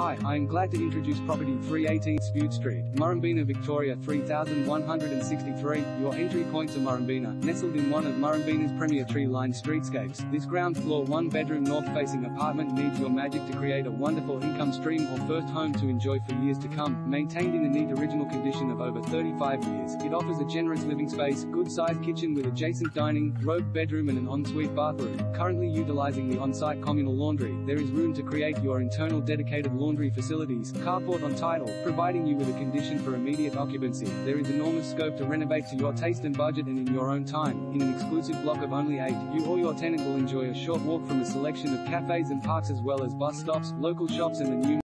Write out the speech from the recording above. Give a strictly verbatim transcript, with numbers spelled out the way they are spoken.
Hi, I am glad to introduce property three eighteen Bute Street, Murrumbeena, Victoria three thousand one hundred sixty-three, your entry point to Murrumbeena, nestled in one of Murrumbeena's premier tree-lined streetscapes. This ground-floor one-bedroom north-facing apartment needs your magic to create a wonderful income stream or first home to enjoy for years to come. Maintained in a neat original condition of over thirty-five years, it offers a generous living space, good-sized kitchen with adjacent dining, robed bedroom and an ensuite bathroom. Currently utilizing the on-site communal laundry, there is room to create your internal dedicated laundry Laundry facilities, carport on title, providing you with a condition for immediate occupancy. There is enormous scope to renovate to your taste and budget and in your own time. In an exclusive block of only eight, you or your tenant will enjoy a short walk from a selection of cafes and parks as well as bus stops, local shops and the new